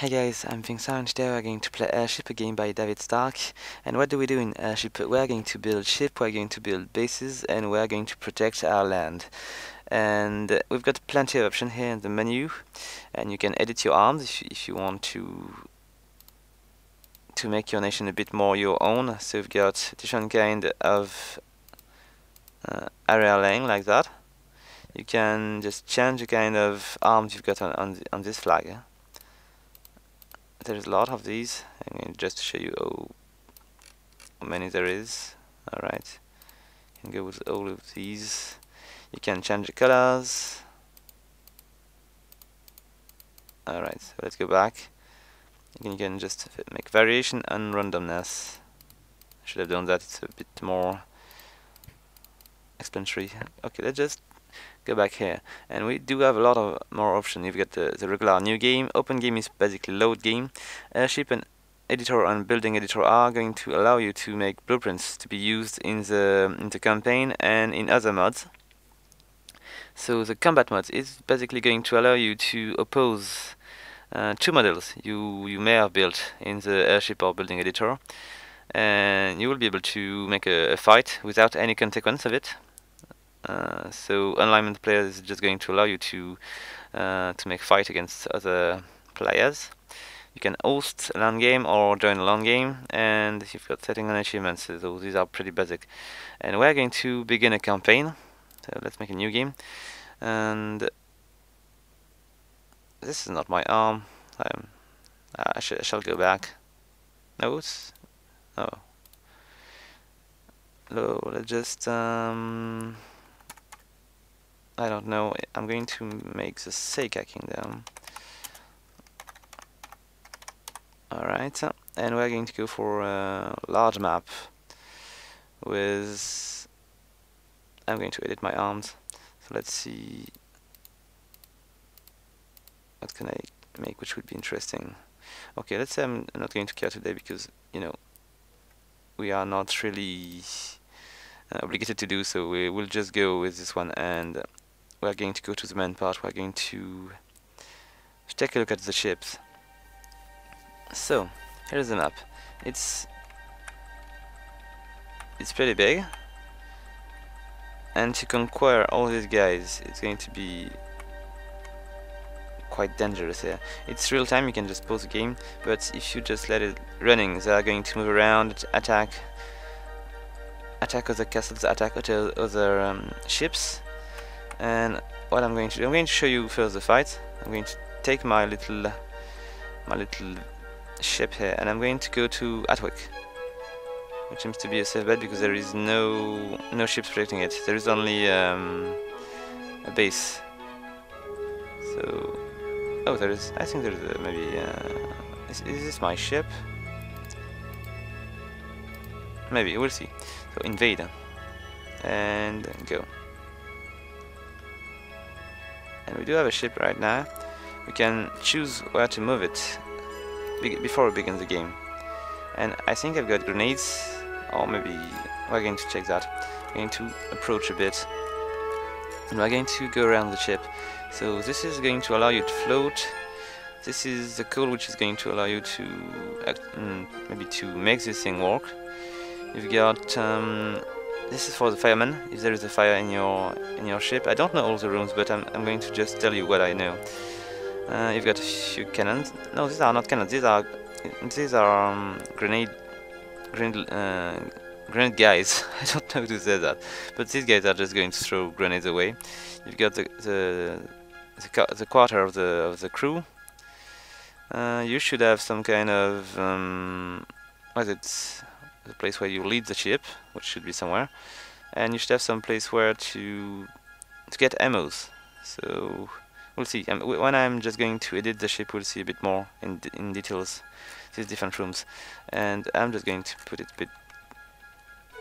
Hey guys, I'm Vynxar and today we're going to play Airship, a game by David Stark. And what do we do in Airship? We're going to build ship, we're going to build bases, and we're going to protect our land. And we've got plenty of options here in the menu, and you can edit your arms if you want to make your nation a bit more your own. So you've got different kind of area laying like that. You can just change the kind of arms you've got on this flag. There's a lot of these. I'm going to just show you how many there is. Alright, you can go with all of these. You can change the colors. Alright, so let's go back. You can just make variation and randomness. I should have done that, it's a bit more explanatory. Okay, let's just go back here, and we do have a lot of more options. You've got the regular new game. Open game is basically load game. Airship and editor and building editor are going to allow you to make blueprints to be used in the campaign and in other mods. So the combat mod is basically going to allow you to oppose two models you may have built in the airship or building editor, and you will be able to make a fight without any consequence of it. So alignment players is just going to allow you to make fight against other players. You can host a LAN game or join a LAN game, and you've got setting and achievements, so these are pretty basic. And we're going to begin a campaign, so let's make a new game. And this is not my arm. I shall go back. No, it's... oh. Hello, let's just... I don't know, I'm going to make the Seika Kingdom. Alright, and we're going to go for a large map with... I'm going to edit my arms, so let's see what can I make which would be interesting. Okay, let's say I'm not going to care today because, you know, we are not really obligated to do so. We will just go with this one, and we're going to go to the main part. We're going to take a look at the ships. So here's the map. It's pretty big, and to conquer all these guys it's going to be quite dangerous here. It's real time, you can just pause the game, but if you just let it running, they are going to move around, attack other castles, attack other ships. And what I'm going to do, I'm going to show you first the fight. I'm going to take my little ship here, and I'm going to go to Atwick, which seems to be a safe bet because there is no ships protecting it. There is only a base. So, oh, there is. I think there is maybe. Is this my ship? Maybe, we'll see. So invade and go. And we do have a ship right now. We can choose where to move it before we begin the game. And I think I've got grenades, or maybe we're going to check that. We're going to approach a bit, and we're going to go around the ship. So this is going to allow you to float. This is the code which is going to allow you to maybe to make this thing work. You've got this is for the fireman. If there is a fire in your ship, I don't know all the rooms, but I'm going to just tell you what I know. You've got a few cannons. No, these are not cannons. These are grenade guys. I don't know how to say that, but these guys are just going to throw grenades away. You've got the quarter of the crew. You should have some kind of what it's. The place where you lead the ship, which should be somewhere, and you should have some place where to get ammos. So we'll see. When I'm just going to edit the ship, we'll see a bit more in details these different rooms. And I'm just going to put it a bit,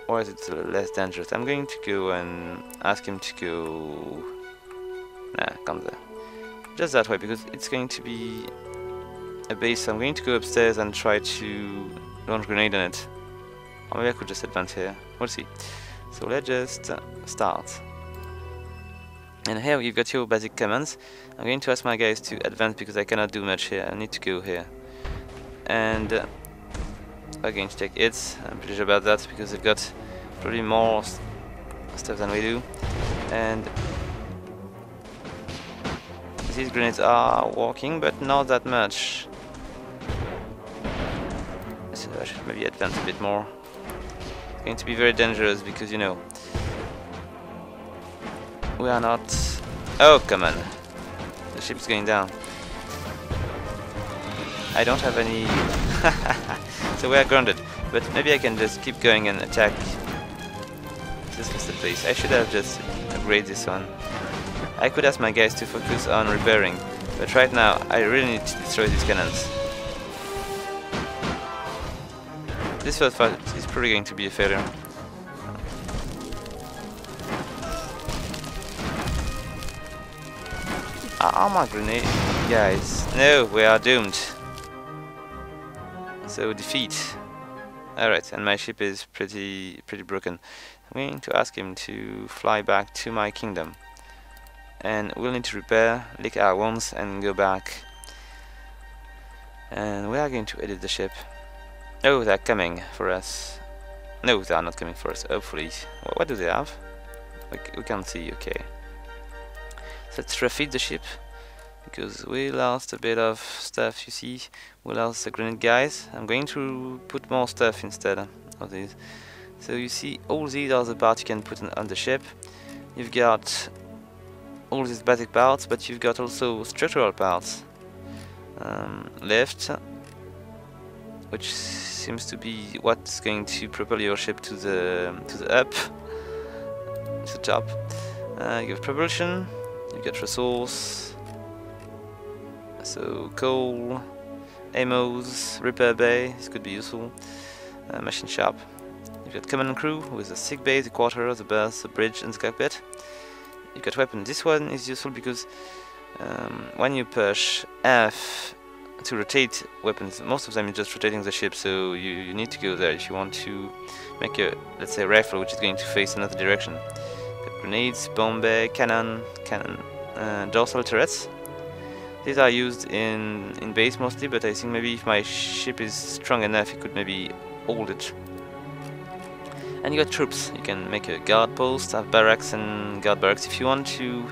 or is it less dangerous? I'm going to go and ask him to go. Nah, come there. Just that way, because it's going to be a base. So I'm going to go upstairs and try to launch a grenade on it. Or maybe I could just advance here, we'll see. So let's just start. And here you've got your basic commands. I'm going to ask my guys to advance because I cannot do much here. I need to go here. And we're going to take hits. I'm pretty sure about that because they've got probably more stuff than we do. And these grenades are working, but not that much. So I should maybe advance a bit more. It's going to be very dangerous because, you know, we are not... Oh, come on. The ship's going down. I don't have any... So we are grounded. But maybe I can just keep going and attack. This was the place. I should have just upgraded this one. I could ask my guys to focus on repairing. But right now, I really need to destroy these cannons. This first fight is probably going to be a failure. Are my grenade guys? No, we are doomed. So defeat. Alright, and my ship is pretty broken. I'm going to ask him to fly back to my kingdom. And we'll need to repair, lick our wounds and go back. And we are going to edit the ship. Oh, they're coming for us. No, they are not coming for us, hopefully. What do they have? We can't see, okay. Let's refit the ship because we lost a bit of stuff. You see, we lost the grenade guys. I'm going to put more stuff instead of these. So you see, all these are the parts you can put on the ship. You've got all these basic parts, but you've got also structural parts left, which seems to be what's going to propel your ship to the top. You have propulsion. You get resource, so coal, AMOs, repair bay, this could be useful, machine shop. You've got command and crew with the sick bay, the quarter, the berth, the bridge and the cockpit. You've got weapon. This one is useful because when you push F to rotate weapons, most of them is just rotating the ship, so you need to go there if you want to make a, let's say, rifle which is going to face another direction. Grenades, bomb bay, cannon, dorsal turrets. These are used in base mostly, but I think maybe if my ship is strong enough, it could maybe hold it. And you got troops. You can make a guard post, have barracks and guard barracks if you want to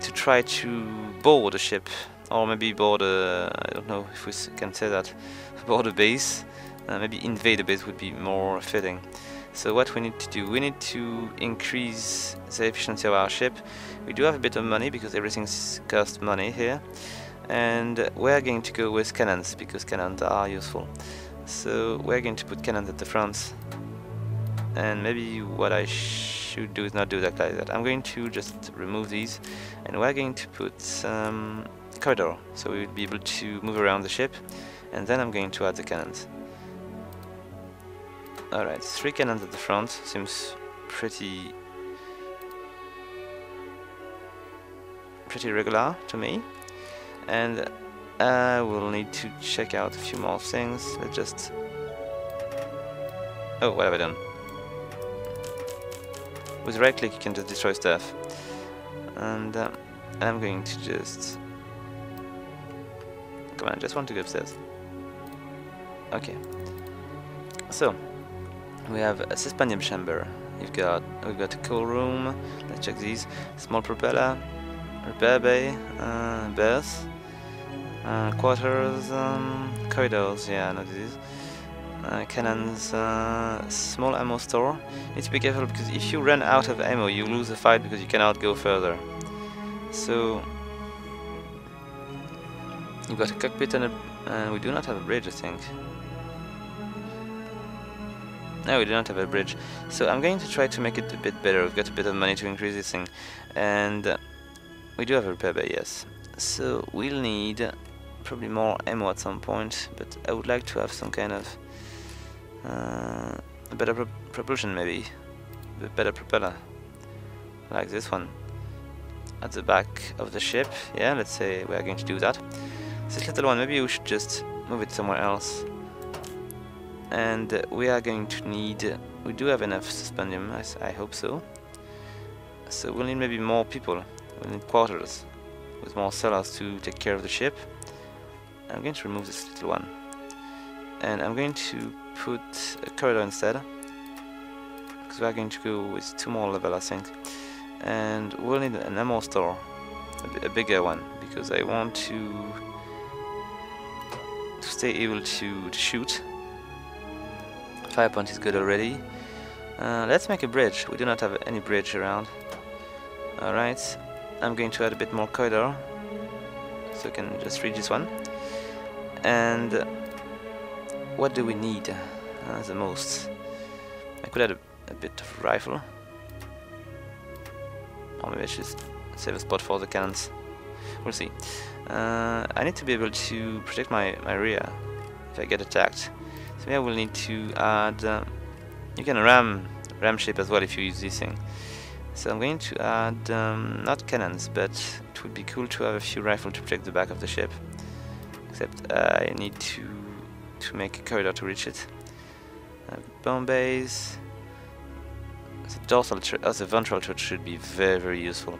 try to board a ship, or maybe board a, I don't know if we can say that, board a base. Maybe invade a base would be more fitting. So what we need to do, we need to increase the efficiency of our ship. We do have a bit of money because everything costs money here. And we're going to go with cannons because cannons are useful. So we're going to put cannons at the front. And maybe what I should do is not do that like that. I'm going to just remove these. And we're going to put some corridor so we would be able to move around the ship. And then I'm going to add the cannons. Alright, 3 cannons at the front seems pretty regular to me, and I will need to check out a few more things. Let's just... Oh, what have I done? With right click you can just destroy stuff, and I'm going to just... Come on, I just want to go upstairs. Okay, so we have a suspended chamber. We've got a cool room. Let's check these. Small propeller, repair bay, berth, quarters, corridors. Yeah, I know this. Cannons, small ammo store. You need to be careful because if you run out of ammo, you lose the fight because you cannot go further. So you've got a cockpit and we do not have a bridge, I think. No, we do not have a bridge, so I'm going to try to make it a bit better. We've got a bit of money to increase this thing, and we do have a repair bay, yes. So we'll need probably more ammo at some point, but I would like to have some kind of a better propulsion, maybe a better propeller, like this one at the back of the ship. Yeah, let's say we are going to do that. This little one, maybe we should just move it somewhere else. And we are going to need... We do have enough suspendium, I hope so. So we'll need maybe more people. We'll need quarters with more sailors to take care of the ship. I'm going to remove this little one. And I'm going to put a corridor instead, because we're going to go with 2 more levels, I think. And we'll need an ammo store, a bigger one, because I want to stay able to shoot. Firepoint is good already. Let's make a bridge. We do not have any bridge around. Alright, I'm going to add a bit more corridor, so I can just reach this one. And what do we need the most? I could add a bit of rifle. Or maybe I should save a spot for the cannons. We'll see. I need to be able to protect my rear if I get attacked. So maybe I will need to add... you can ram ship as well if you use this thing. So I'm going to add, not cannons, but it would be cool to have a few rifles to protect the back of the ship. Except I need to make a corridor to reach it. Bomb bays. The dorsal turret, the ventral turret should be very, very useful.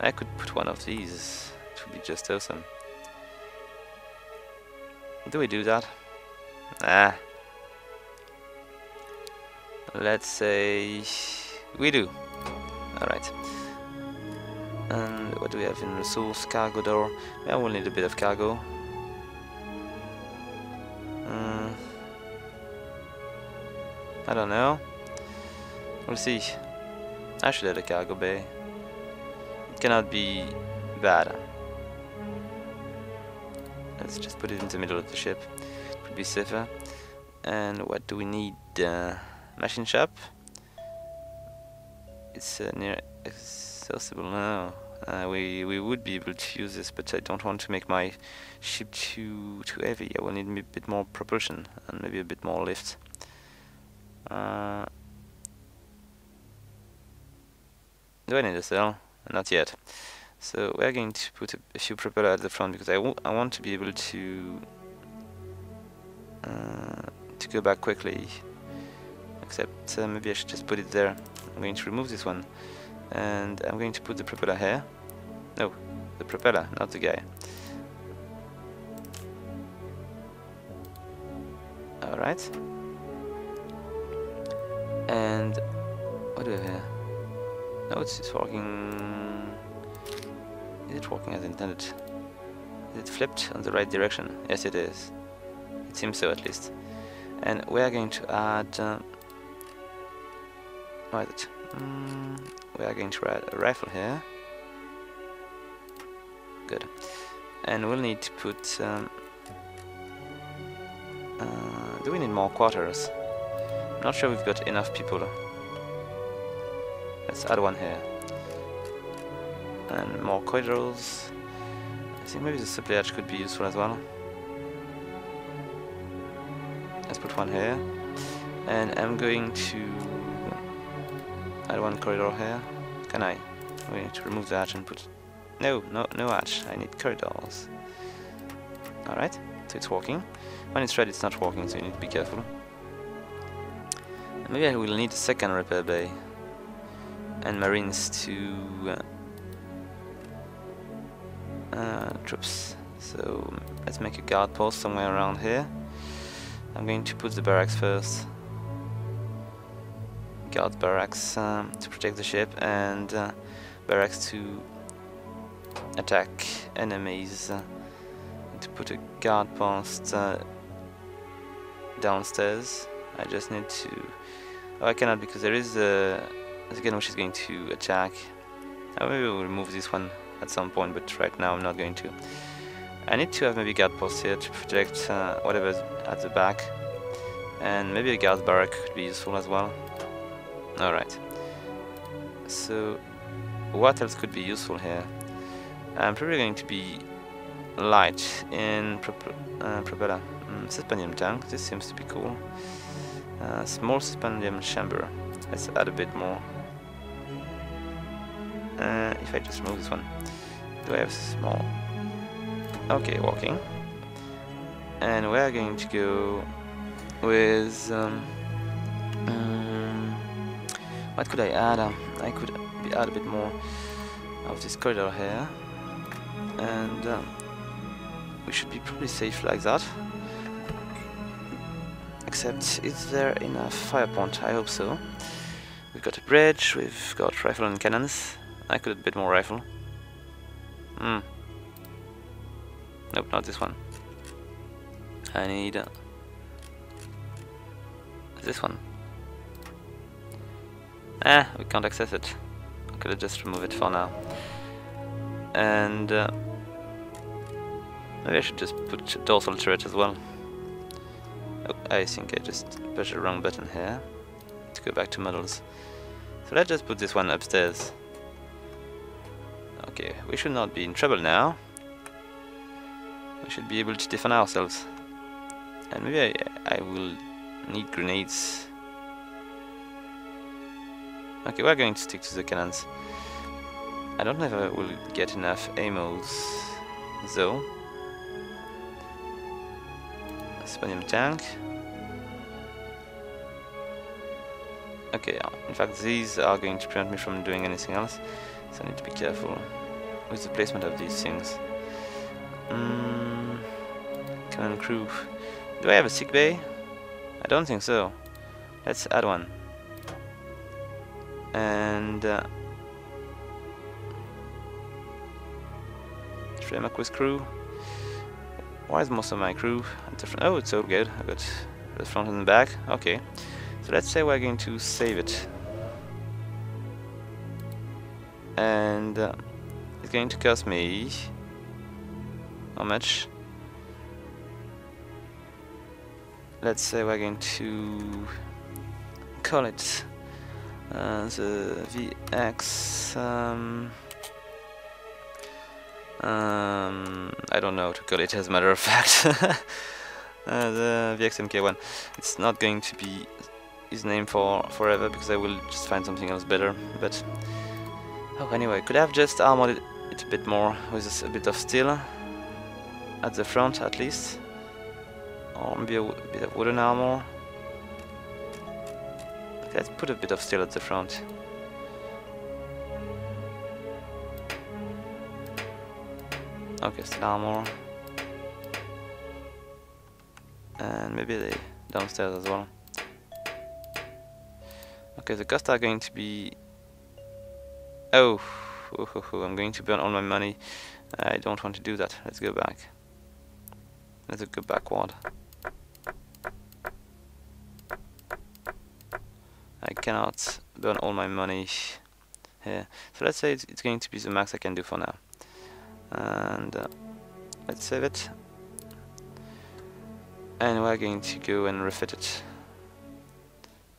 I could put one of these. It would be just awesome. Do we do that? Nah. Let's say we do. Alright. And what do we have in resource? Cargo door. I will need a bit of cargo. I don't know. We'll see. I should add a cargo bay. It cannot be bad. Let's just put it in the middle of the ship. It would be safer. And what do we need? Machine shop. It's near accessible now. We would be able to use this, but I don't want to make my ship too heavy. I will need a bit more propulsion and maybe a bit more lift. Do I need a sail? Not yet. So we are going to put a few propeller at the front, because I want to be able to go back quickly. Except maybe I should just put it there. I'm going to remove this one, and I'm going to put the propeller here. No, the propeller, not the guy. All right. And what do we have here? No, it's working. Is it working as intended? Is it flipped on the right direction? Yes, it is. It seems so, at least. And we are going to add... what is it? We are going to add a rifle here. Good. And we'll need to put... do we need more quarters? I'm not sure we've got enough people. Let's add one here. And more corridors. I think maybe the supply hatch could be useful as well. Let's put one here. And I'm going to add one corridor here. Can I? We need to remove the hatch and put... No hatch. I need corridors. Alright, so it's working. When it's red, it's not working, so you need to be careful. And maybe I will need a second repair bay. And marines to troops. So let's make a guard post somewhere around here. I'm going to put the barracks first. Guard barracks to protect the ship, and barracks to attack enemies. To put a guard post downstairs. I just need to... Oh, I cannot, because there is a... again, which is going to attack. Maybe we'll remove this one at some point, but right now I'm not going to. I need to have maybe guard posts here to protect whatever's at the back, and maybe a guard barrack could be useful as well. Alright, so what else could be useful here? I'm probably going to be light in propeller. Suspendium tank, this seems to be cool. Small suspendium chamber, let's add a bit more. If I just remove this one, do I have small? Okay, walking. And we're going to go with... what could I add? I could out a bit more of this corridor here, and we should be probably safe like that. Except, is there enough fire point? I hope so. We've got a bridge, we've got rifle and cannons. I could a bit more rifle. Nope, not this one. I need this one. We can't access it. I could just remove it for now. And maybe I should just put dorsal turret as well. Oh, I think I just pushed the wrong button here. Let's go back to models. So let's just put this one upstairs. Okay, we should not be in trouble now. We should be able to defend ourselves. And maybe I will need grenades. Okay, we're going to stick to the cannons. I don't know if I will get enough ammos though. Spanium tank. Okay, in fact these are going to prevent me from doing anything else, so I need to be careful with the placement of these things. Command crew. Do I have a sick bay? I don't think so. Let's add one. And should I make with crew? Why is most of my crew at the front? Oh, it's all good. I got the front and the back. Okay, so let's say we're going to save it, and it's going to cost me how much? Let's say we're going to call it the VX. I don't know how to call it, as a matter of fact. The VXMK1. It's not going to be his name for forever, because I will just find something else better. But oh, anyway, could have just armored it a bit more with a bit of steel at the front, at least, or maybe a bit of wooden armor. Let's put a bit of steel at the front. Okay, steel armor. And maybe the downstairs as well. Okay, the costs are going to be... Oh, I'm going to burn all my money. I don't want to do that. Let's go back. Let's go backward. I cannot burn all my money here. So let's say it's going to be the max I can do for now. And let's save it. And we're going to go and refit it.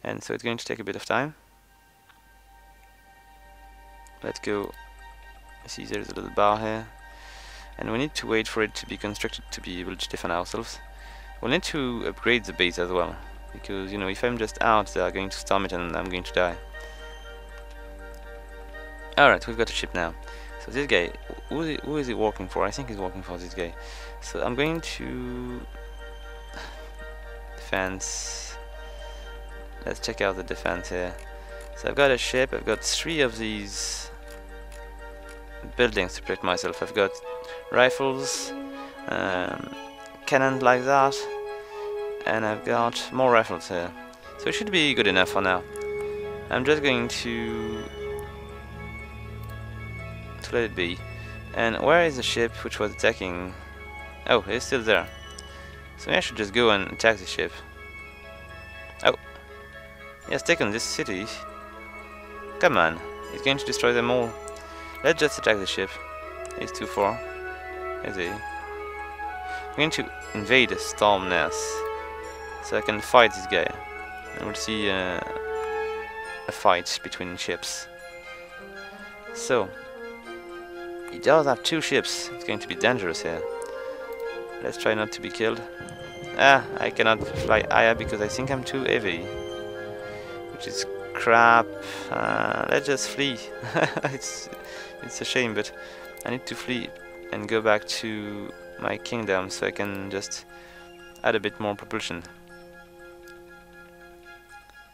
And so it's going to take a bit of time. Let's go. I see there's a little bar here. And we need to wait for it to be constructed to be able to defend ourselves. We'll need to upgrade the base as well, because, you know, if I'm just out, they are going to storm it and I'm going to die. Alright, we've got a ship now. So this guy, who is he working for? I think he's working for this guy. So I'm going to... defense. Let's check out the defense here. So I've got a ship, I've got three of these buildings to protect myself. I've got rifles, cannons like that, and I've got more rifles here. So it should be good enough for now. I'm just going to let it be. And where is the ship which was attacking? Oh, it's still there. So I should just go and attack the ship. Oh, he has taken this city. Come on, he's going to destroy them all. Let's just attack the ship. He's too far, is he? I'm going to invade a storm nest, so I can fight this guy. And we'll see a fight between ships. So, he does have two ships. It's going to be dangerous here. Let's try not to be killed. Ah, I cannot fly higher because I think I'm too heavy, which is crap. Let's just flee. It's a shame, but I need to flee and go back to my kingdom so I can just add a bit more propulsion.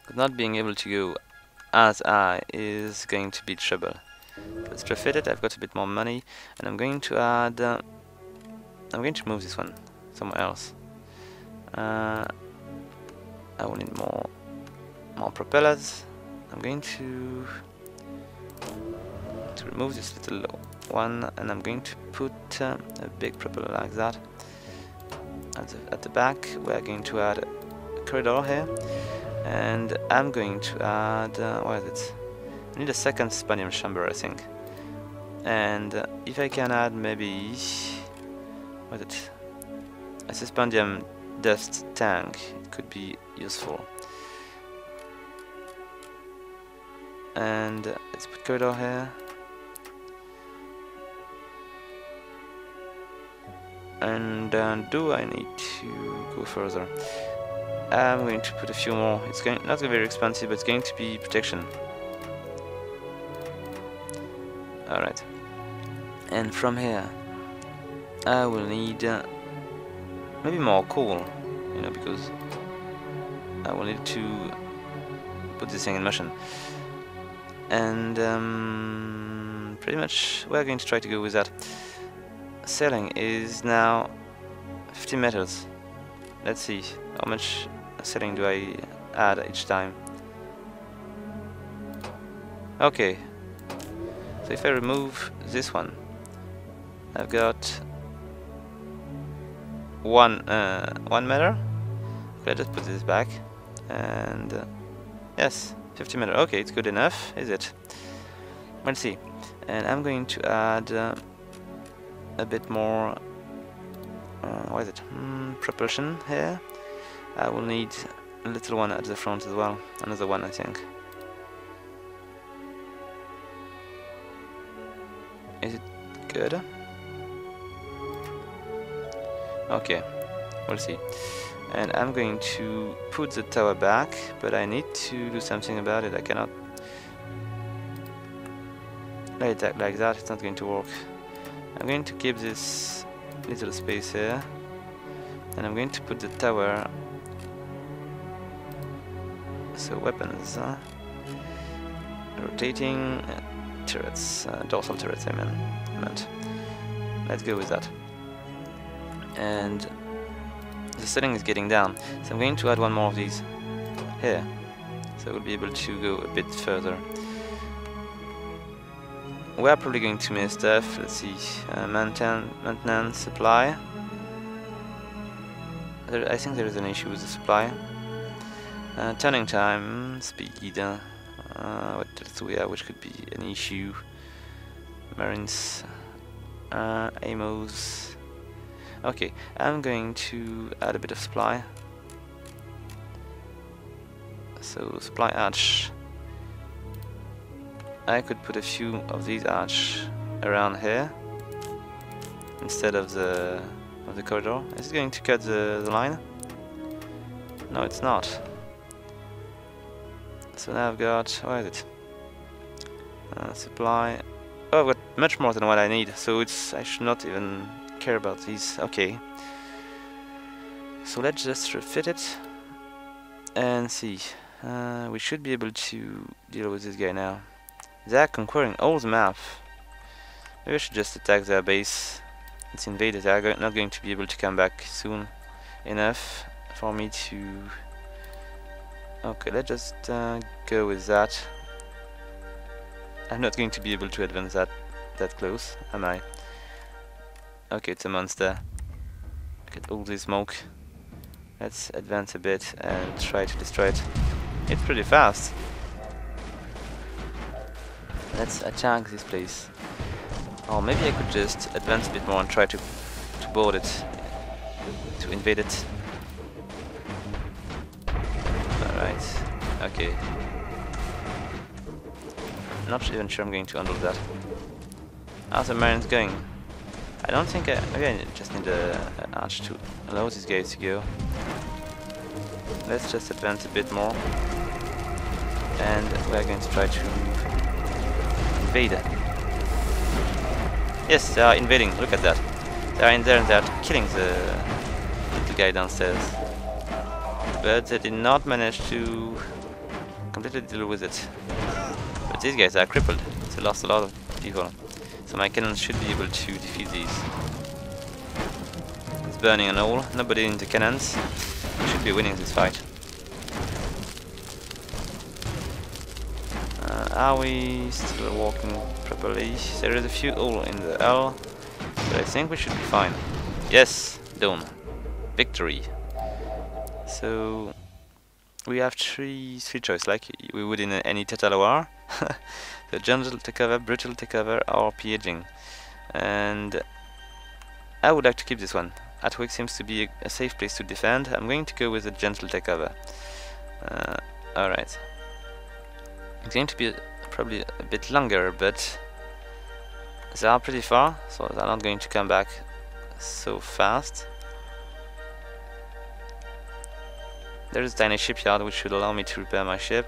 But not being able to go as is going to be trouble. Let's profit it. I've got a bit more money, and I'm going to add. I'm going to move this one somewhere else. I will need more propellers. I'm going to remove this little one, and I'm going to put a big propeller like that at the back. We're going to add a corridor here, and I'm going to add what is it? I need a second spanium chamber, I think. And if I can add maybe what is it? A suspendium dust tank, it could be useful. And let's put corridor here. And do I need to go further? I'm going to put a few more. It's going not going to be very expensive, but it's going to be protection. Alright. And from here, I will need maybe more coal, you know, because I will need to put this thing in motion. And pretty much we're going to try to go with that. Sailing is now 50 meters. Let's see how much sailing do I add each time. Okay, so if I remove this one, I've got 1 meter. Let's just put this back, and yes, 50 meter. Okay, it's good enough, is it? Let's see. And I'm going to add a bit more. What is it? Propulsion here. I will need a little one at the front as well. Another one, I think. Is it good? Okay, we'll see. And I'm going to put the tower back, but I need to do something about it. I cannot let it like that, it's not going to work. I'm going to keep this little space here, and I'm going to put the tower. So weapons, rotating turrets, dorsal turrets, I meant. Let's go with that. And the ceiling is getting down, so I'm going to add one more of these here, so we'll be able to go a bit further. We're probably going to miss stuff. Let's see, maintenance, supply. I think there is an issue with the supply. Turning time, speed, which could be an issue. Marines, AMOs. Okay, I'm going to add a bit of supply. So supply arch. I could put a few of these arch around here instead of the corridor. Is it going to cut the line? No, it's not. So now I've got, where is it? Supply. Oh, I've got much more than what I need. So it's I should not even care about these. Okay, so let's just refit it and see. We should be able to deal with this guy now. They're conquering all the map. Maybe I should just attack their base. It's invaded. They're not going to be able to come back soon enough for me to. Okay, let's just go with that. I'm not going to be able to advance that close, am I? Okay, it's a monster. Look at all this smoke. Let's advance a bit and try to destroy it. It's pretty fast. Let's attack this place. Or maybe I could just advance a bit more and try to board it. To invade it. Alright. Okay. Not even sure I'm going to handle that. How's the Marines going? I don't think maybe I just need an arch to allow these guys to go. Let's just advance a bit more. And we're going to try to invade. Yes, they are invading, look at that. They are in there and they are killing the little guy downstairs. But they did not manage to completely deal with it. But these guys are crippled, so lost a lot of people. So my cannons should be able to defeat these. It's burning and all, nobody into cannons. We should be winning this fight. Are we still walking properly? There is a few all in the L, but I think we should be fine. Yes, done. Victory. So we have three choices, like we would in any total war. So gentle takeover, brutal takeover, or pillaging. And I would like to keep this one. Atwick seems to be a safe place to defend. I'm going to go with a gentle takeover. Alright. It's going to be probably a bit longer, but they are pretty far, so they're not going to come back so fast. There is a tiny shipyard which should allow me to repair my ship.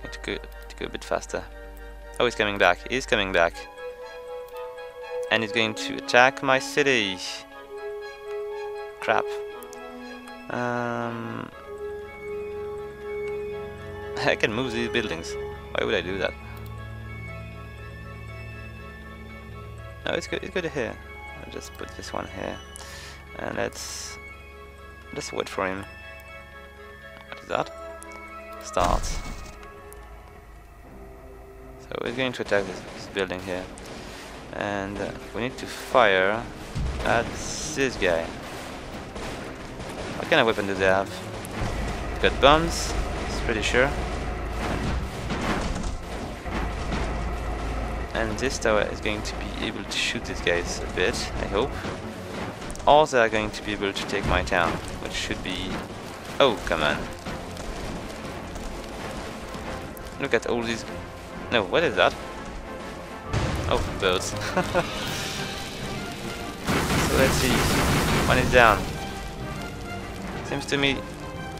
I have to go a bit faster. Oh, he's coming back. He's coming back. And he's going to attack my city. Crap. I can move these buildings. Why would I do that? No, it's good here. I'll just put this one here. And let's just wait for him. What is that? Start. So we're going to attack this building here. And we need to fire at this guy. What kind of weapon do they have? Got bombs, pretty sure. And this tower is going to be able to shoot these guys a bit, I hope. Or they are going to be able to take my town, which should be... Oh, come on. Look at all these... No, what is that? Oh, birds. So let's see. One is down. Seems to me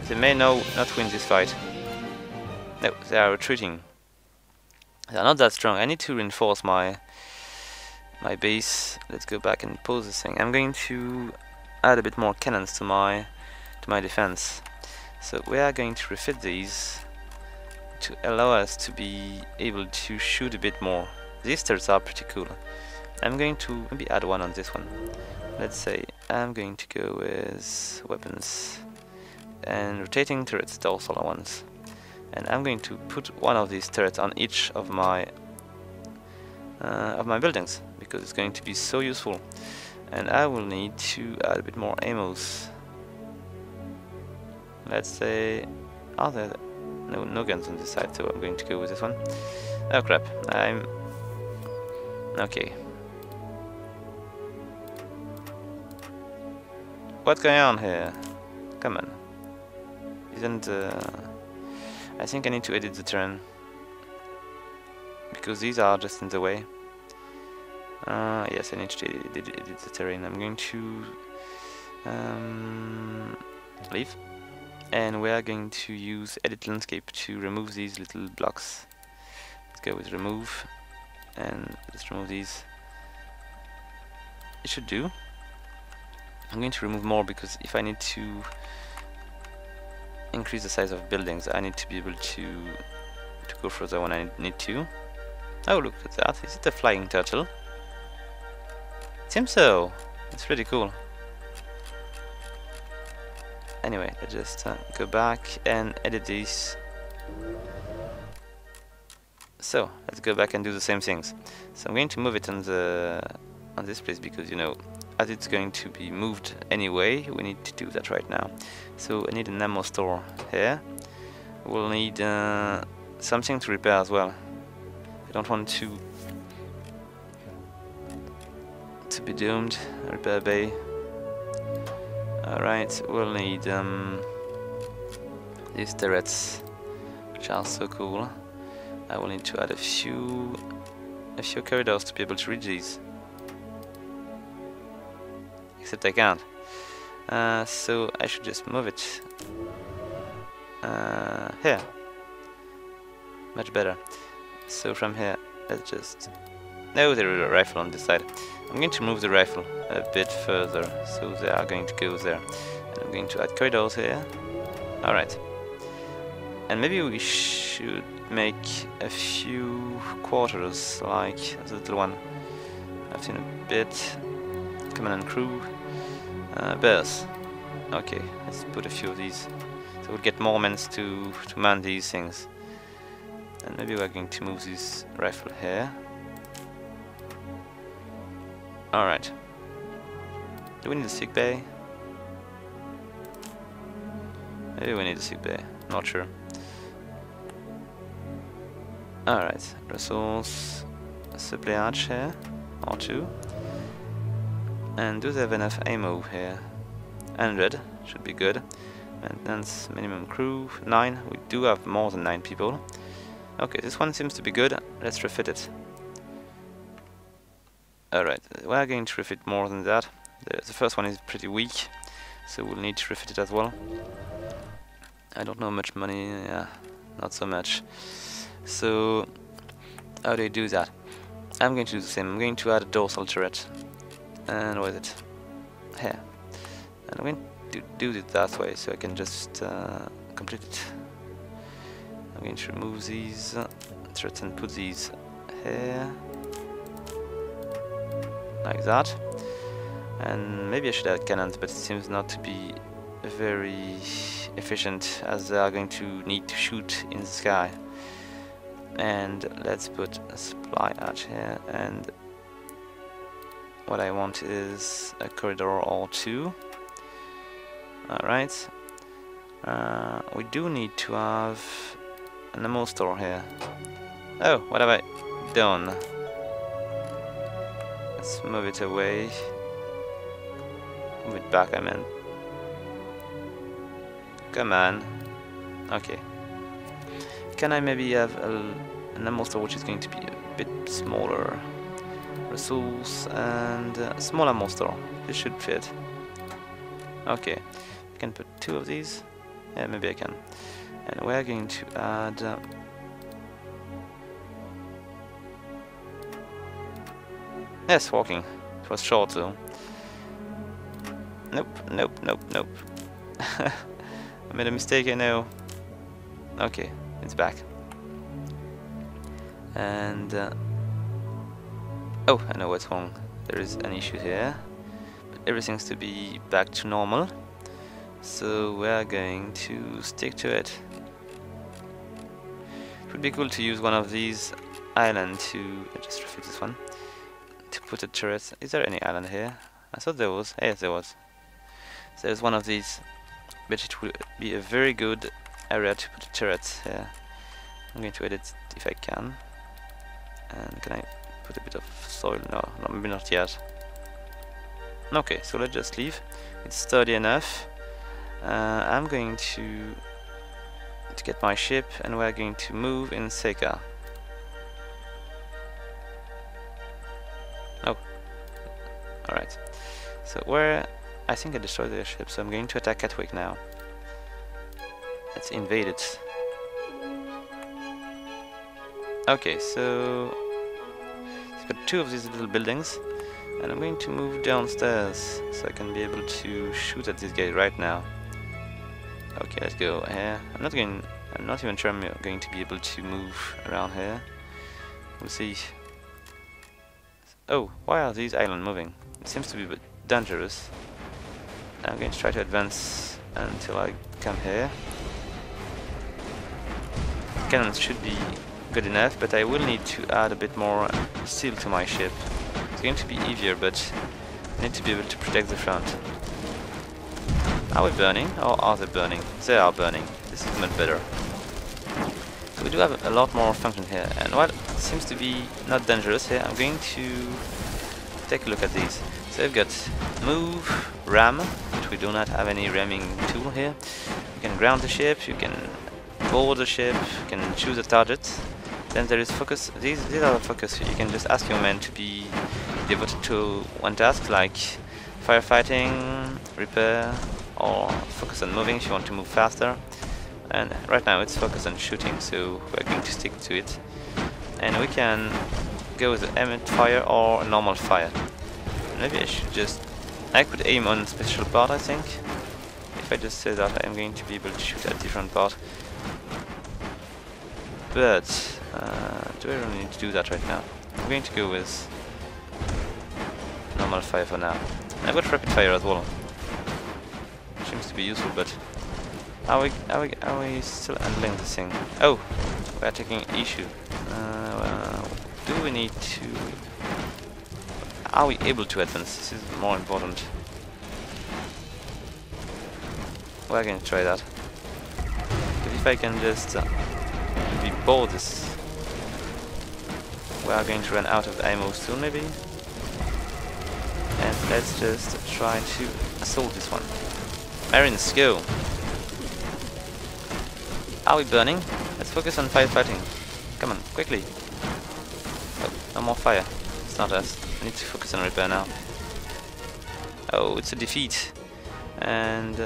they may not win this fight. No, they are retreating. They are not that strong. I need to reinforce my base. Let's go back and pause this thing. I'm going to add a bit more cannons to my defense. So we are going to refit these to allow us to be able to shoot a bit more. These turrets are pretty cool. I'm going to maybe add one on this one. Let's say I'm going to go with weapons and rotating turrets, dorsal ones. And I'm going to put one of these turrets on each of my buildings, because it's going to be so useful. And I will need to add a bit more ammos. Let's say... Are there no guns on this side, so I'm going to go with this one. Oh crap, I'm... Okay. What's going on here? Come on. Isn't... I think I need to edit the turn, because these are just in the way. Yes, I need to edit the terrain. I'm going to leave, and we are going to use edit landscape to remove these little blocks. Let's go with remove, and let's remove these. It should do. I'm going to remove more, because if I need to increase the size of buildings, I need to be able to go further when I need to. Oh, look at that. Is it a flying turtle? It seems so. It's pretty cool. Anyway, I just go back and edit these. So let's go back and do the same things. So I'm going to move it on this place, because you know, as it's going to be moved anyway, we need to do that right now. So I need an ammo store here. We'll need something to repair as well. I don't want to be doomed. Repair bay. Alright, we'll need these turrets, which are so cool. I will need to add a few corridors to be able to reach these. Except I can't. So I should just move it here. Much better. So from here, let's just... No, there is a rifle on this side. I'm going to move the rifle a bit further, so they are going to go there. And I'm going to add corridors here. Alright. And maybe we should make a few quarters, like the little one. I've seen a bit. Command and crew. Bears. Okay, let's put a few of these. So we'll get more men to man these things. And maybe we're going to move this rifle here. Alright. Do we need a sick bay? Maybe we need a sick bay. Not sure. Alright. Resource. A supply arch here. Or two. And do they have enough ammo here? 100. Should be good. Maintenance. Minimum crew. 9. We do have more than 9 people. Okay, this one seems to be good. Let's refit it. Alright, we're going to refit more than that. The first one is pretty weak, so we'll need to refit it as well. I don't know much money, yeah, not so much. So, how do you do that? I'm going to do the same. I'm going to add a dorsal turret. And what is it? Here. And I'm going to do it that way, so I can just complete it. I'm going to remove these turrets and put these here. Like that. And maybe I should add cannons, but it seems not to be very efficient as they are going to need to shoot in the sky. And let's put a supply arch here, and what I want is a corridor or two. Alright. We do need to have an ammo store here. Oh, what have I done? Let's move it away. Move it back, I mean. Come on. Okay. Can I maybe have an ammo store which is going to be a bit smaller? Resource and a smaller ammo store. This should fit. Okay. I can put two of these. Yeah, maybe I can. And we're going to add... yes, walking. It was short though. Nope, nope, nope, nope. I made a mistake, I know. Okay, it's back. And... oh, I know what's wrong. There is an issue here. But everything's to be back to normal. So we're going to stick to it. It would be cool to use one of these islands to... just refit this one. To put a turret. Is there any island here? I thought there was. Yes, there was. There's one of these, but it will be a very good area to put a turret here. I'm going to edit if I can. And can I put a bit of soil? No, maybe not yet. Okay, so let's just leave. It's sturdy enough. I'm going to get my ship, and we're going to move in Seika. Oh, alright. So where... I think I destroyed their ship, so I'm going to attack Atwick now. Let's invade it. Okay, so... I've got two of these little buildings, and I'm going to move downstairs, so I can be able to shoot at this guy right now. Okay, let's go here. I'm not even sure I'm going to be able to move around here. We'll see. Oh, why are these islands moving? It seems to be a bit dangerous. I'm going to try to advance until I come here. Cannons should be good enough, but I will need to add a bit more steel to my ship. It's going to be easier, but I need to be able to protect the front. Are we burning, or are they burning? They are burning. This is much better. So we do have a lot more function here, and what seems to be not dangerous here, I'm going to take a look at these. So we've got move, ram, but we do not have any ramming tool here. You can ground the ship, you can board the ship, you can choose a target. Then there is focus. These are the focus. You can just ask your men to be devoted to one task, like firefighting, repair, or focus on moving if you want to move faster. And right now it's focus on shooting, so we're going to stick to it. And we can go with an aim fire or a normal fire. Maybe I should just... I could aim on special part, I think. If I just say that, I'm going to be able to shoot at different part. But do I really need to do that right now? I'm going to go with normal fire for now. I've got rapid fire as well. Seems to be useful, but are we still handling this thing? Oh, we are taking issue. Well, do we need to? Are we able to advance? This is more important. We're going to try that. But if I can just be bored, this we are going to run out of ammo soon, maybe. And let's just try to assault this one. Marines, go! Are we burning? Let's focus on firefighting. Come on, quickly! Oh, no more fire. It's not us. I need to focus on repair now. Oh, it's a defeat. And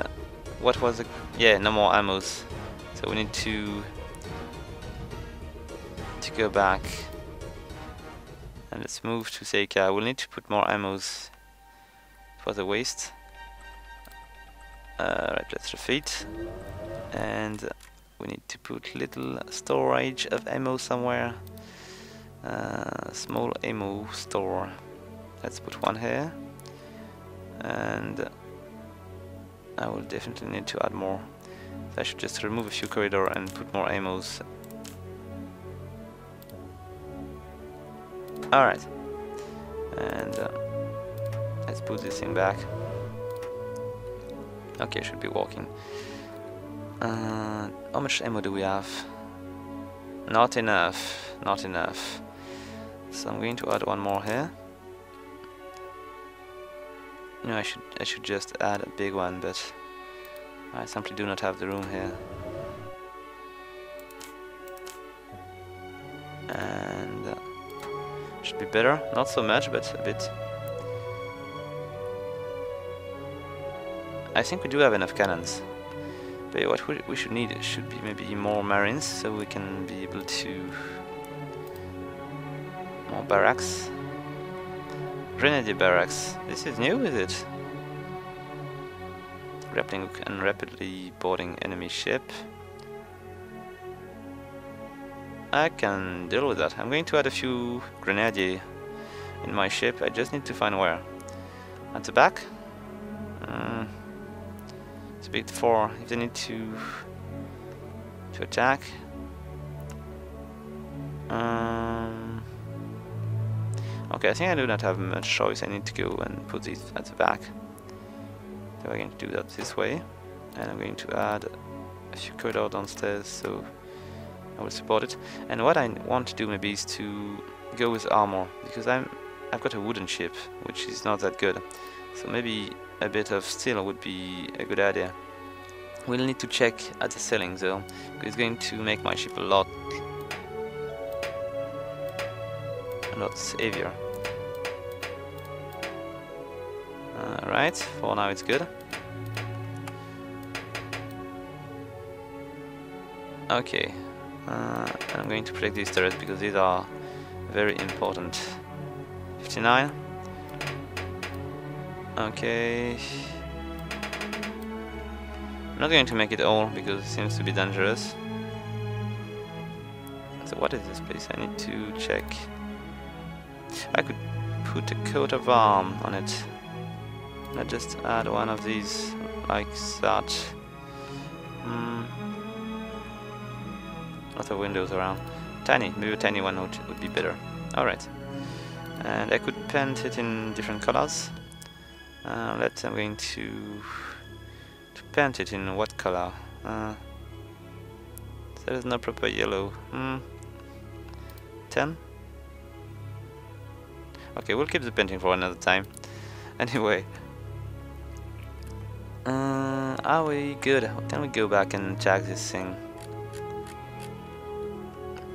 what was the... yeah, no more ammos. So we need to go back. And let's move to Seika. We'll need to put more ammos for the waste. Right, let's refit. And we need to put little storage of ammo somewhere. Small ammo store. Let's put one here. And I will definitely need to add more. So I should just remove a few corridor and put more ammos. Alright. And let's put this thing back. Okay, I should be walking. How much ammo do we have? Not enough. Not enough. So I'm going to add one more here. No, I should just add a big one, but I simply do not have the room here. And should be better. Not so much, but a bit. I think we do have enough cannons. But what we should need should be maybe more marines, so we can be able to... more barracks. Grenadier barracks. This is new, is it? Grappling hook and rapidly boarding enemy ship. I can deal with that. I'm going to add a few grenadier in my ship. I just need to find where. At the back? It's a bit far. If they need to attack. Okay, I think I do not have much choice. I need to go and put these at the back. So we're going to do that this way. And I'm going to add a few corridors downstairs, so I will support it. And what I want to do maybe is to go with armor, because I've got a wooden ship, which is not that good. So maybe a bit of steel would be a good idea. We'll need to check at the ceiling though, because it's going to make my ship a lot heavier. Alright, for now it's good. Okay, I'm going to protect these turrets because these are very important. 59. Okay. I'm not going to make it all because it seems to be dangerous. So what is this place? I need to check. I could put a coat of arm on it. I'll just add one of these like that. Lots of windows around. Tiny, maybe a tiny one would be better. Alright. And I could paint it in different colors. Let's. I'm going to paint it in what color? There is no proper yellow. 10. Okay, we'll keep the painting for another time. Anyway, are we good? Can we go back and check this thing?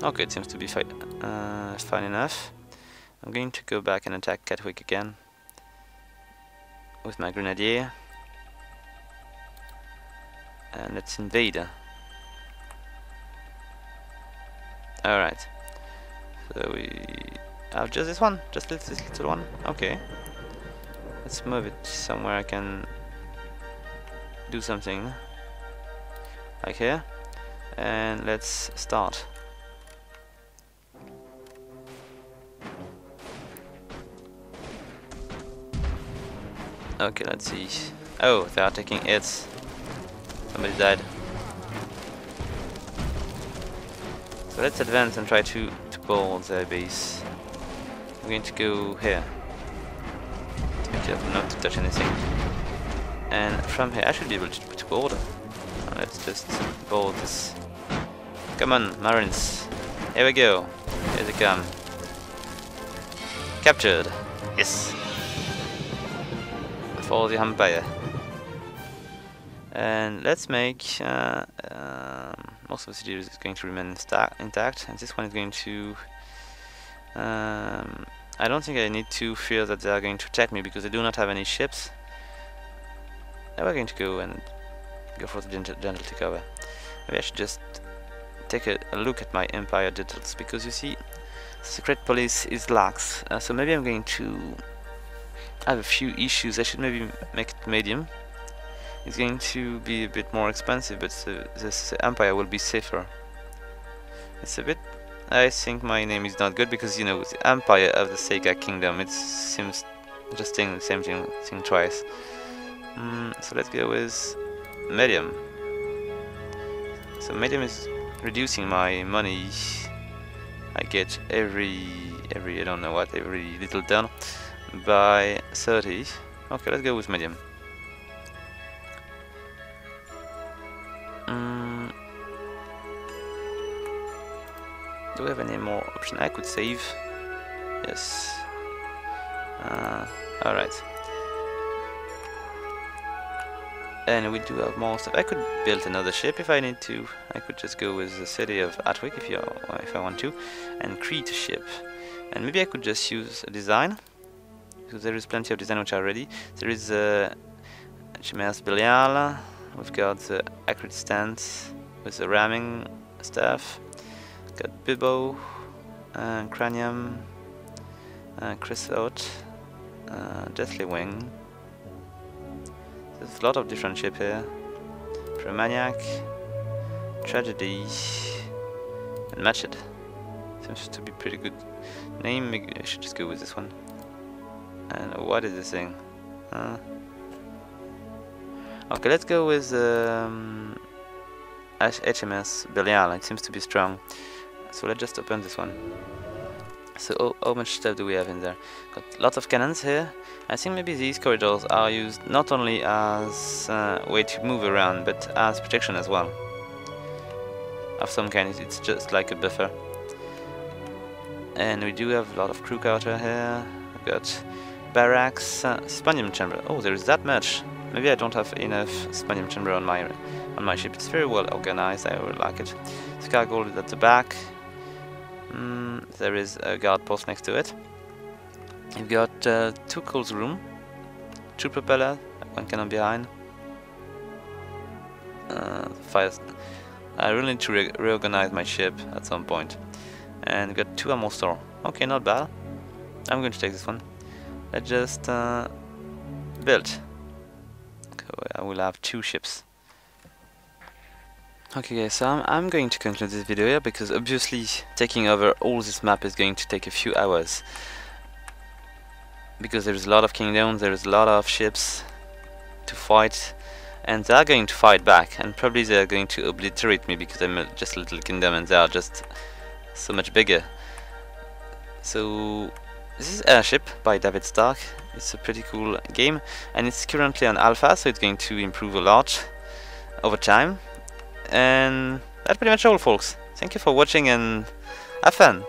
Okay, it seems to be fine enough. I'm going to go back and attack Atwick again with my grenadier, and let's invade. Alright, so we have just this one, just this little one. Okay, let's move it somewhere I can do something, like here, and let's start. Okay, let's see. Oh, they are taking hits. Somebody died. So let's advance and try to board their base. I'm going to go here. Careful not to touch anything. And from here I should be able to board. Let's just board this. Come on, Marines. Here we go. Here they come. Captured. Yes. For the Empire. And let's make most of the cities is going to remain intact, and this one is going to I don't think I need to fear that they are going to attack me because they do not have any ships. Now we're going to go for the gentle takeover. Maybe I should just take a look at my Empire details, because you see secret police is lax, so maybe I'm going to have a few issues. I should maybe make it medium. It's going to be a bit more expensive, but this Empire will be safer. It's a bit... I think my name is not good, because you know, the Empire of the Seika Kingdom, it seems just the same thing twice. So let's go with medium. So medium is reducing my money I get every I don't know what, every little turn by 30. Okay, let's go with medium. Do we have any more option? I could save. Yes. Alright. And we do have more stuff. I could build another ship if I need to. I could just go with the city of Atwick if I want to, and create a ship. And maybe I could just use a design, because there is plenty of design which are ready. There is the HMS Belial. We've got the accurate stance with the ramming stuff. We've got Bibo, Cranium, Chrysote, Deathly Wing. There's a lot of different ships here. Promaniac, Tragedy, and Matched. Seems to be pretty good name. Maybe I should just go with this one. And what is this thing? Okay, let's go with HMS Belial. It seems to be strong. So let's just open this one. So how much stuff do we have in there? Got lots of cannons here. I think maybe these corridors are used not only as a way to move around, but as protection as well. Of some kind, it's just like a buffer. And we do have a lot of crew carter here. We've got barracks, spanium chamber. Oh, there is that much. Maybe I don't have enough spanium chamber on my ship. It's very well organized. I really like it. The cargo is at the back. There is a guard post next to it. You've got two cold room, two propeller, one cannon behind. Fires. I really need to reorganize my ship at some point. And we've got two ammo store. Okay, not bad. I'm going to take this one. Let's just build. I will have two ships. Okay guys, so I'm going to conclude this video here, because obviously taking over all this map is going to take a few hours, because there is a lot of kingdoms, there is a lot of ships to fight, and they are going to fight back, and probably they are going to obliterate me because I'm just a little kingdom and they are just so much bigger. So this is Airship by David Stark. It's a pretty cool game, and it's currently on alpha, so it's going to improve a lot over time. And that's pretty much all, folks. Thank you for watching and have fun!